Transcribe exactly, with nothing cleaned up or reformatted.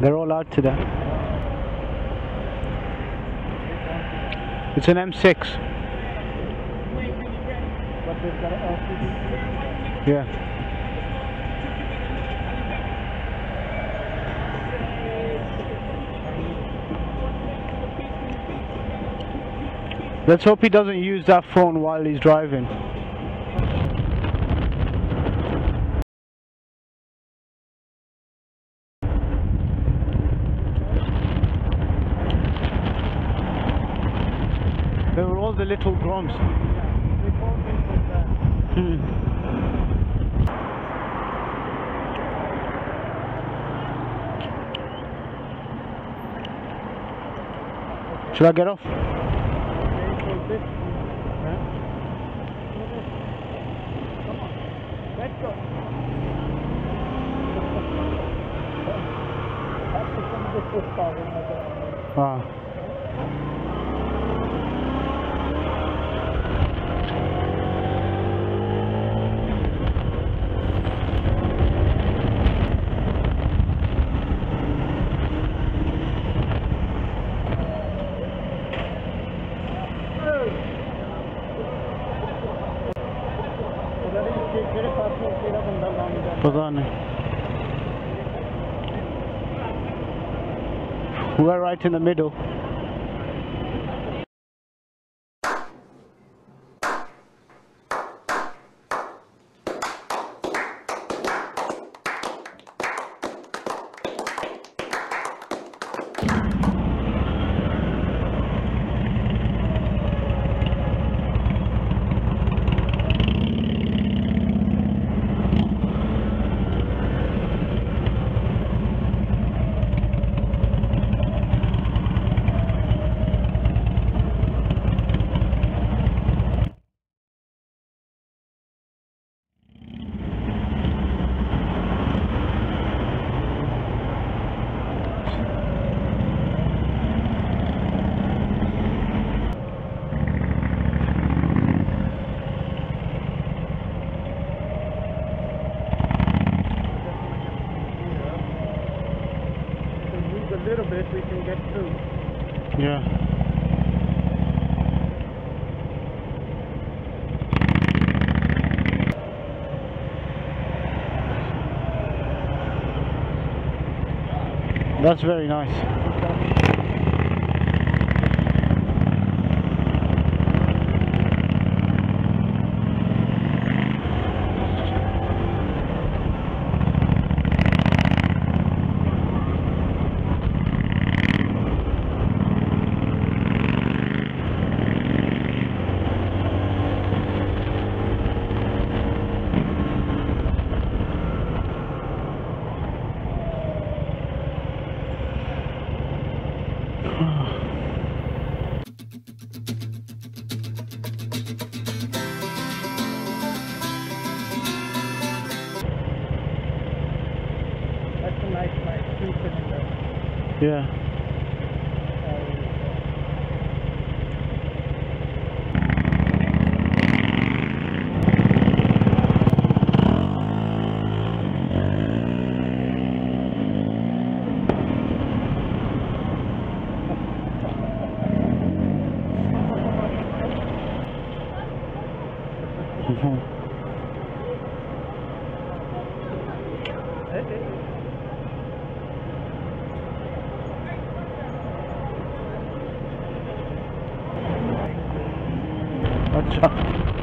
They're all out today. It's an M six. Yeah. Let's hope he doesn't use that phone while he's driving. They were all the little grumps. Hmm. Should I get off? Ah. पता नहीं। We're right in the middle. Little bit we can get through. Yeah. That's very nice. Yeah. Mm-hmm. अच्छा